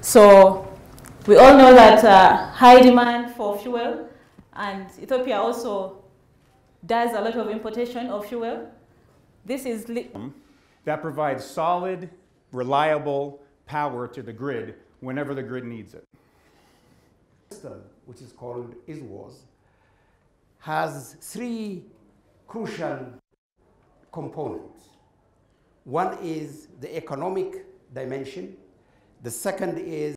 So we all know that high demand for fuel, and Ethiopia also does a lot of importation of fuel. This is that provides solid, reliable power to the grid whenever the grid needs it. The system, which is called ISWAS, has three crucial components. One is the economic dimension. The second is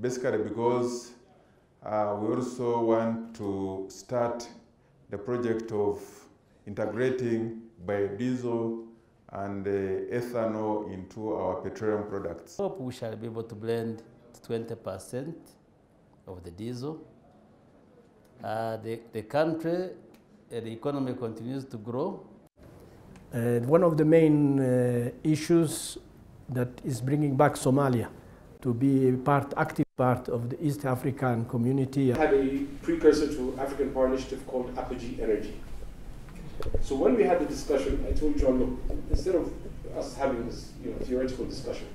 basically because we also want to start the project of integrating biodiesel and ethanol into our petroleum products. I hope we shall be able to blend 20% of the diesel. The country, the economy continues to grow. And one of the main issues that is bringing back Somalia to be active part of the East African community. I have a precursor to African Power Initiative called Apogee Energy. So when we had the discussion, I told John, look, instead of us having this theoretical discussion.